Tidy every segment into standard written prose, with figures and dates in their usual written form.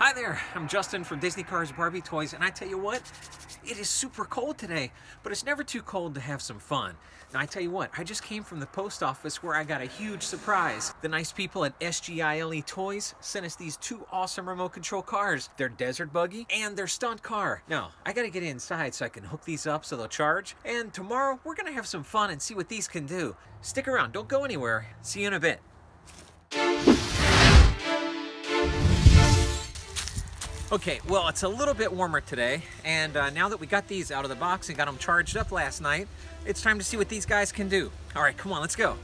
Hi there, I'm Justin from Disney Cars, Barbie Toys, and I tell you what, it is super cold today, but it's never too cold to have some fun. Now I tell you what, I just came from the post office where I got a huge surprise. The nice people at SGILE Toys sent us these two awesome remote control cars, their desert buggy and their stunt car. Now, I gotta get inside so I can hook these up so they'll charge, and tomorrow we're gonna have some fun and see what these can do. Stick around, don't go anywhere. See you in a bit. Okay, well, it's a little bit warmer today, and now that we got these out of the box and got them charged up last night, it's time to see what these guys can do. All right, come on, let's go.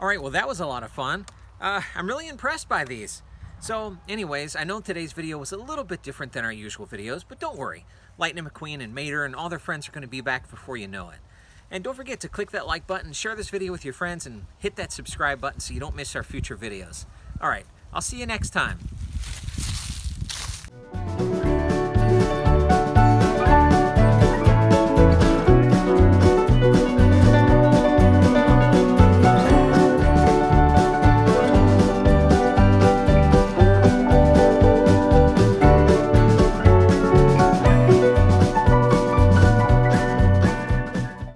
Alright, well that was a lot of fun. I'm really impressed by these. So anyways, I know today's video was a little bit different than our usual videos, but don't worry. Lightning McQueen and Mater and all their friends are going to be back before you know it. And don't forget to click that like button, share this video with your friends, and hit that subscribe button so you don't miss our future videos. All right, I'll see you next time.